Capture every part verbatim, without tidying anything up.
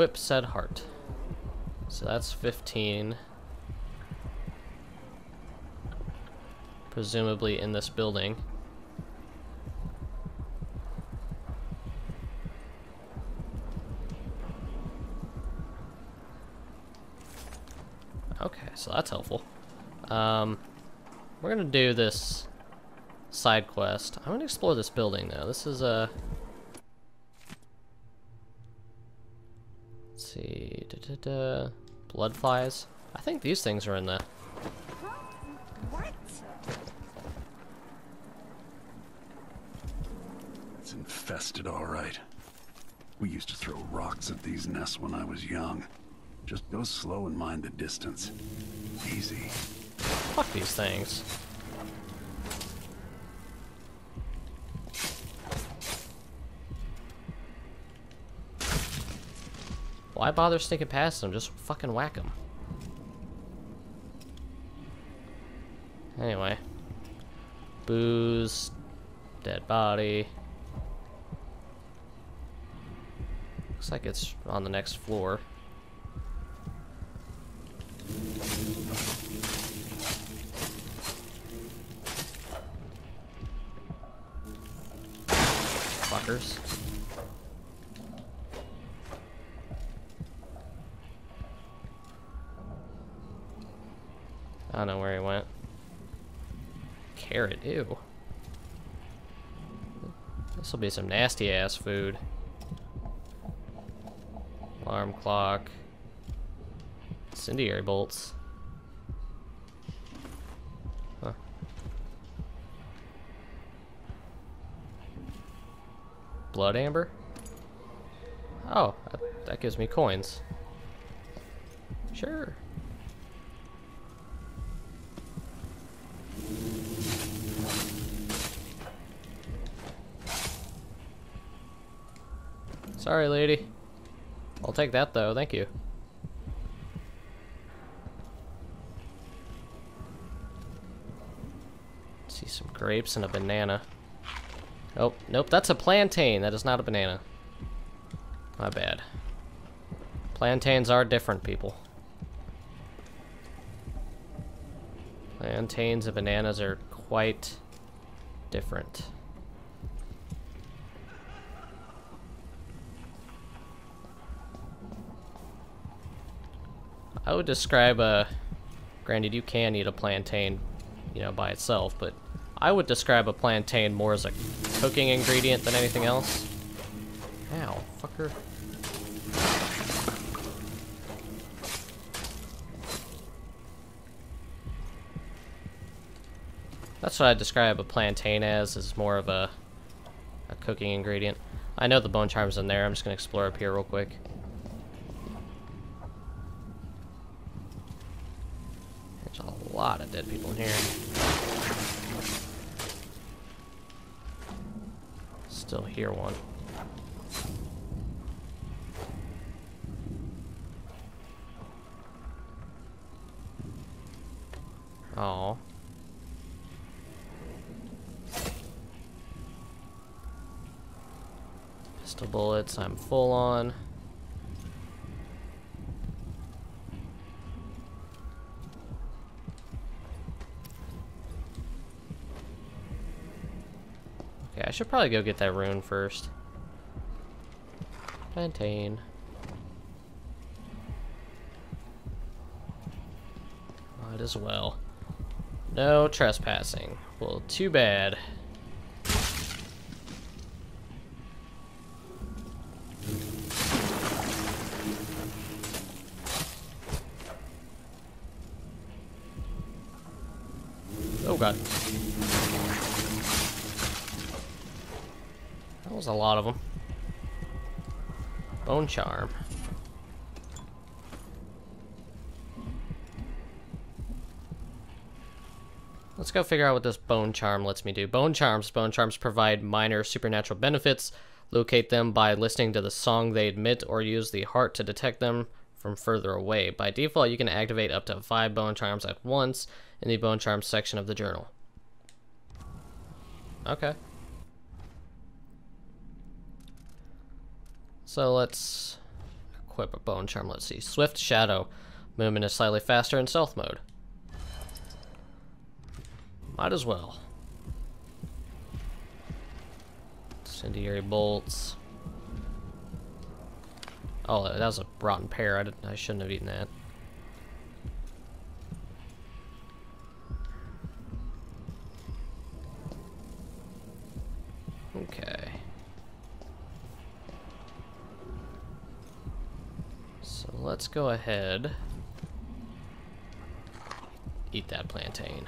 equip said heart. So that's fifteen. Presumably in this building. Okay, so that's helpful. Um, we're gonna do this side quest. I'm gonna explore this building though. This is a. Let's see, da, da, da. Blood flies. I think these things are in the. What? It's infested, all right. We used to throw rocks at these nests when I was young. Just go slow and mind the distance. Easy. Fuck these things. Why bother sneaking past them? Just fucking whack them. Anyway. Booze. Dead body. Looks like it's on the next floor. Fuckers. I don't know where he went. Carrot, ew. This will be some nasty ass food. Alarm clock. Incendiary bolts. Huh. Blood amber? Oh, that, that gives me coins. Sure. Sorry, lady. I'll take that though, thank you. Grapes and a banana. Oh, nope, that's a plantain. That is not a banana. My bad. Plantains are different, people. Plantains and bananas are quite different. I would describe a... Granted, you can eat a plantain, you know, by itself, but... I would describe a plantain more as a cooking ingredient than anything else. Ow, fucker. That's what I describe a plantain as, is more of a, a cooking ingredient. I know the bone charm's in there, I'm just gonna explore up here real quick. There's a lot of dead people in here. Still hear one. Oh. Pistol bullets, I'm full on. I should probably go get that rune first. Plantain. Might as well. No trespassing. Well, too bad. Oh god. A lot of them. Bone charm. Let's go figure out what this bone charm lets me do. Bone charms. Bone charms provide minor supernatural benefits. Locate them by listening to the song they emit or use the heart to detect them from further away. By default, you can activate up to five bone charms at once in the bone charms section of the journal. Okay. So let's equip a bone charm. Let's see. Swift Shadow. Movement is slightly faster in stealth mode. Might as well. Incendiary bolts. Oh, that was a rotten pear. I didn't. I shouldn't have eaten that. Okay. So let's go ahead. Eat that plantain.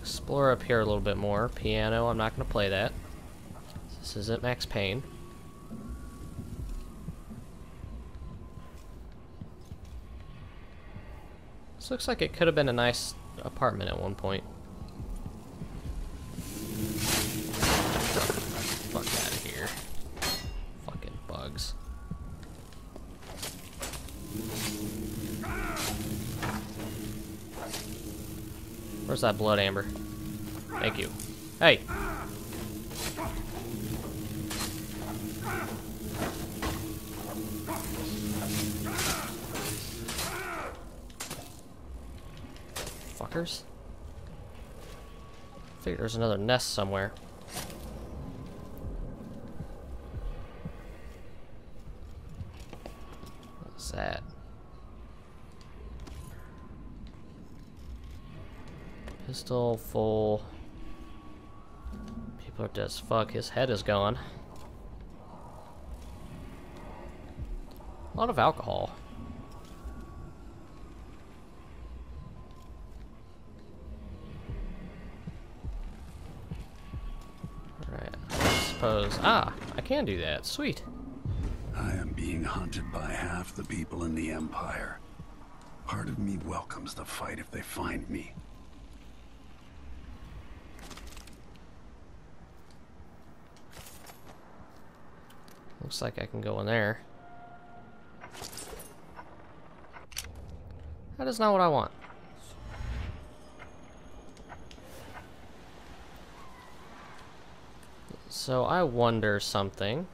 Explore up here a little bit more. Piano, I'm not going to play that. This isn't Max Payne. This looks like it could have been a nice apartment at one point. Fuck out of here. Fucking bugs. Where's that blood, Amber? Thank you. Hey! Fuckers. I figured there's another nest somewhere. What's that? Pistol full. People are dead as fuck. His head is gone. A lot of alcohol. Alright, I suppose. Ah, I can do that. Sweet. I am being hunted by half the people in the Empire. Part of me welcomes the fight if they find me. Looks like I can go in there. That is not what I want. So I wonder something.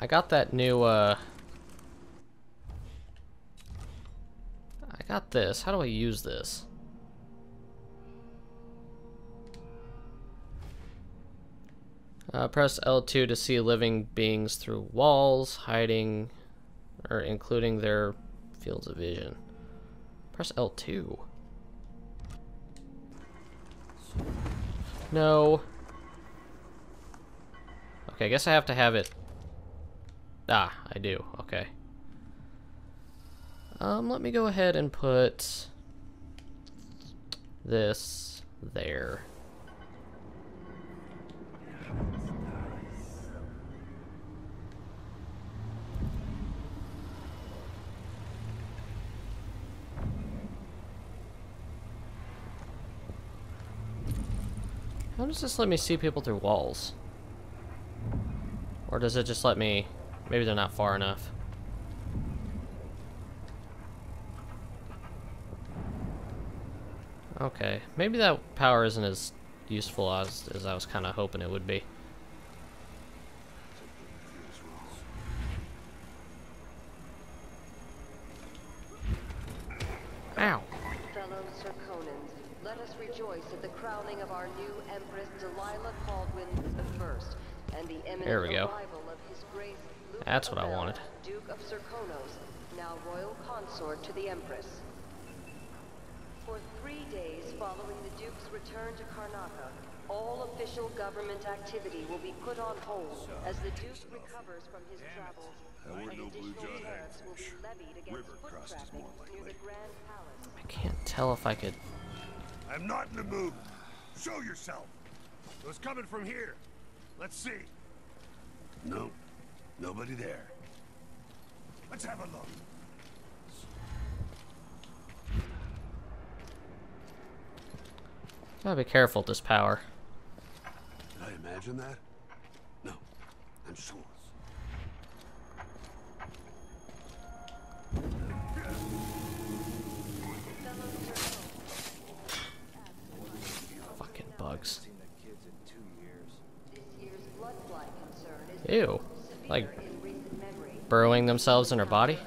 I got that new, uh... I got this. How do I use this? Uh, press L two to see living beings through walls, hiding, or including their fields of vision. Press L two. No. Okay, I guess I have to have it. Ah, I do. Okay. Um, let me go ahead and put this there. How does this let me see people through walls? Or does it just let me... Maybe they're not far enough. Okay, maybe that power isn't as useful as, as I was kind of hoping it would be. Ow. Fellow Serkonans, let us rejoice at the crowning of our new Empress Delilah Caldwyn the First and the imminent there we go. Arrival of His Grace Luke That's what Abel, I wanted. Duke of Serkonos, now royal consort to the Empress. For three days following the Duke's return to Karnaka, all official government activity will be put on hold as the Duke recovers from his travels. And additional tariffs will be levied against foot traffic near the Grand Palace. I can't tell if I could. I'm not in the mood. Show yourself. It was coming from here. Let's see. No, nobody there. Let's have a look. Gotta be careful with this power. Did I imagine that? No, I'm sure. Fucking bugs. Ew. like burrowing themselves in her body?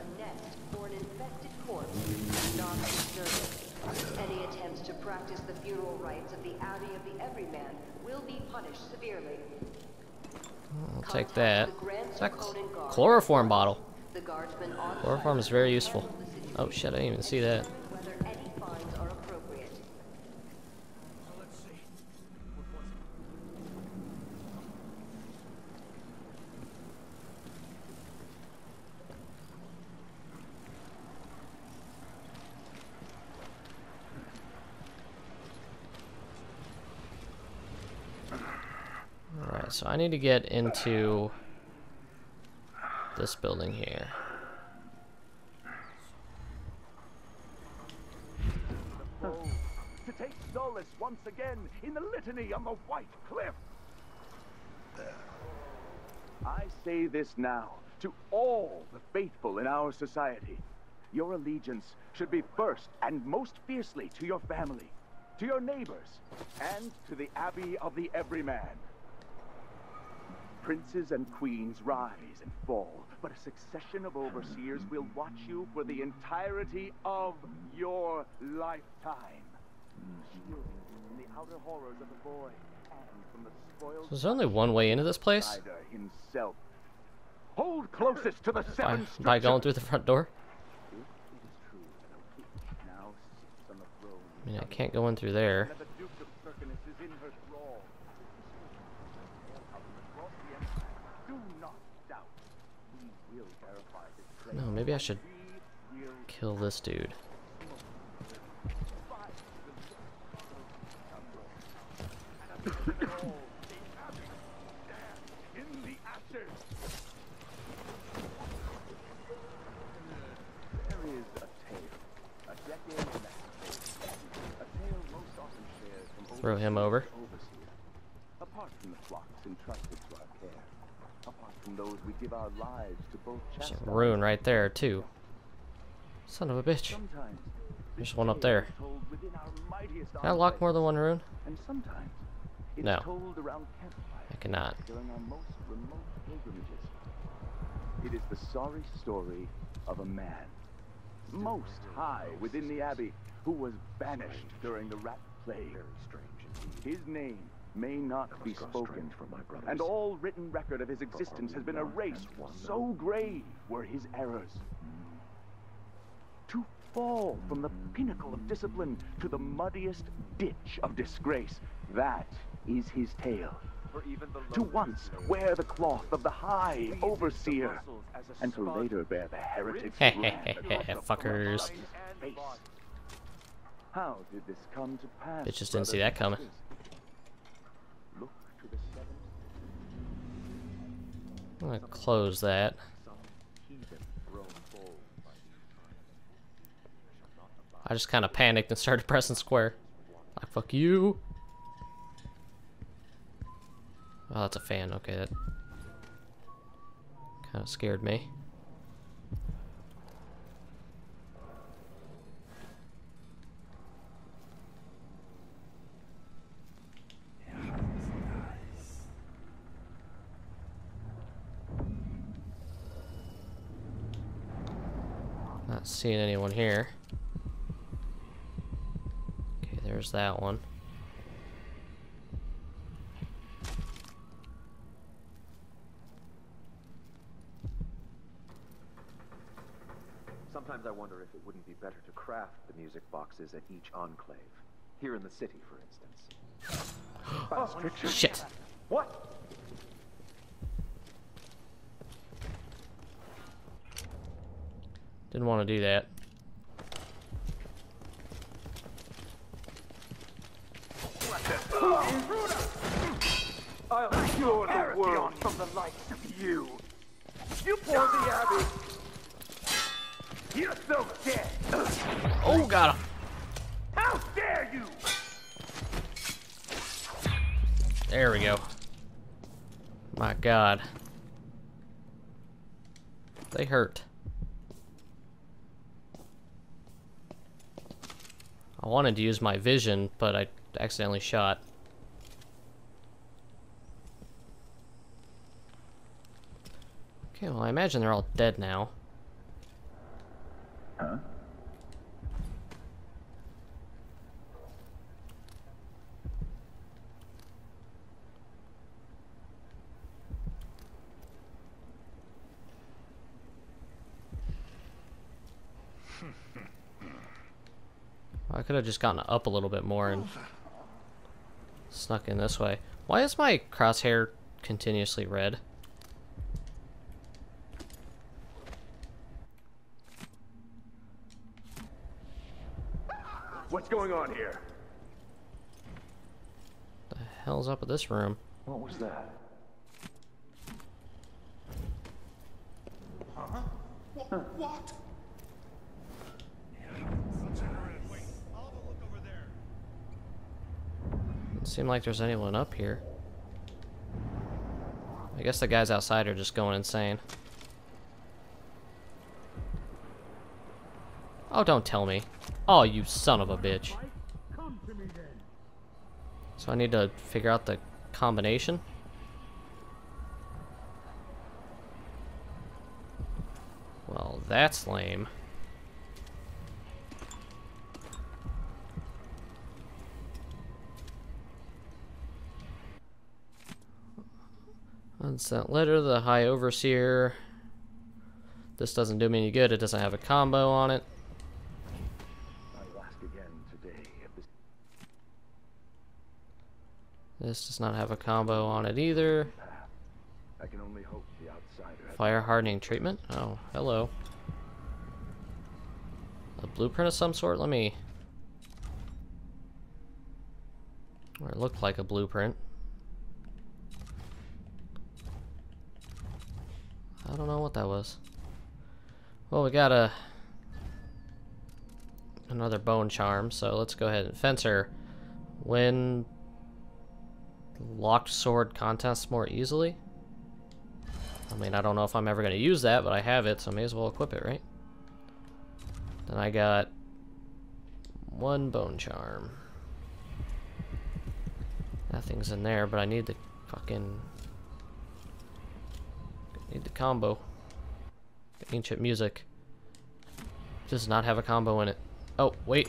Any attempts to practice the funeral rites of the Abbey of the Everyman will be punished severely. I'll take that. Is that chloroform bottle? Chloroform is very useful. Oh shit, I didn't even see that. So I need to get into this building here. To take solace once again in the litany on the white cliff. I say this now to all the faithful in our society. Your allegiance should be first and most fiercely to your family, to your neighbors, and to the Abbey of the Everyman. Princes and queens rise and fall, but a succession of overseers will watch you for the entirety of your lifetime. Shielding from the outer horrors of the void and from the spoils. So there's only one way into this place? Himself. Hold closest to the seven by, by going through the front door? I mean, I can't go in through there. No, maybe I should kill this dude. Throw him over. Apart from the flocks entrusted to our care. Those we give our lives to both. There's a rune right there too. Son of a bitch. There's one up there. Can I lock more than one rune? No. I cannot. It is the sorry story of a man, most high within the abbey, who was banished during the rat plague. His name may not be spoken from my brothers, and all written record of his existence has been erased. So grave were his errors. To fall from the pinnacle of discipline to the muddiest ditch of disgrace, that is his tale. To once wear the cloth of the High Overseer, and to later bear the heritage fuckers. How did this come to pass? Bitches didn't see that coming. I'm gonna close that. I just kind of panicked and started pressing square. Like, fuck you. Oh, that's a fan. Okay, that kind of scared me. Not seeing anyone here. Okay, there's that one. Sometimes I wonder if it wouldn't be better to craft the music boxes at each enclave. Here in the city, for instance. Oh, shit. What? Didn't want to do that. I'll cure the world from the likes of you. You pour the abbey. You're so dead. Oh, got him. How dare you? There we go. My God. They hurt. I wanted to use my vision, but I accidentally shot. Okay, well, I imagine they're all dead now. Huh? I could have just gotten up a little bit more and snuck in this way. Why is my crosshair continuously red? What's going on here? The hell's up with this room? What was that? Huh? Huh. What? Doesn't seem like there's anyone up here. I guess the guys outside are just going insane. Oh, don't tell me. Oh, you son of a bitch. So I need to figure out the combination? Well, that's lame. Unsent letter, the High Overseer. This doesn't do me any good. It doesn't have a combo on it. This does not have a combo on it either. I can only hope the outsider. Fire hardening treatment. Oh, hello. A blueprint of some sort. Let me. Or it looked like a blueprint. I don't know what that was. Well, we got a another bone charm, so let's go ahead and fencer. Win locked sword contests more easily. I mean, I don't know if I'm ever going to use that, but I have it, so I may as well equip it, right? Then I got one bone charm. Nothing's in there, but I need the fucking... Need the combo. The ancient music does not have a combo in it. Oh wait,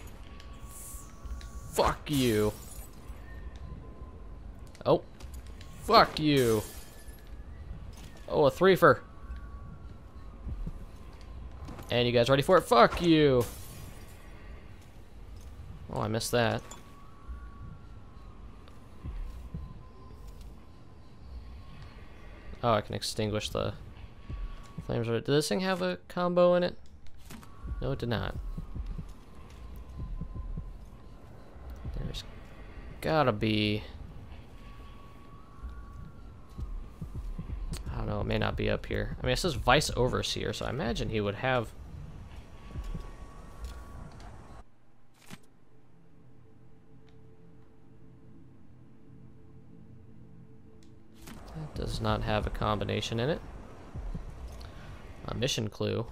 fuck you. Oh, fuck you. Oh, a threefer. And you guys ready for it? Fuck you. Oh, I missed that. Oh, I can extinguish the flames. Did this thing have a combo in it? No, it did not. There's gotta be... I don't know, it may not be up here. I mean, it says Vice Overseer, so I imagine he would have... Does not have a combination in it. A mission clue.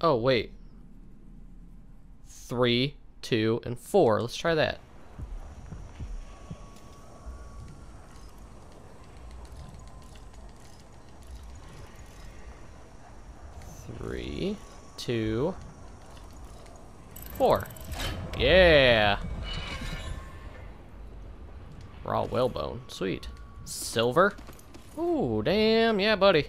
Oh wait. Three, two, and four. Let's try that. Three, two, four. Yeah. Raw whalebone. Sweet. Silver. Ooh, damn. Yeah, buddy.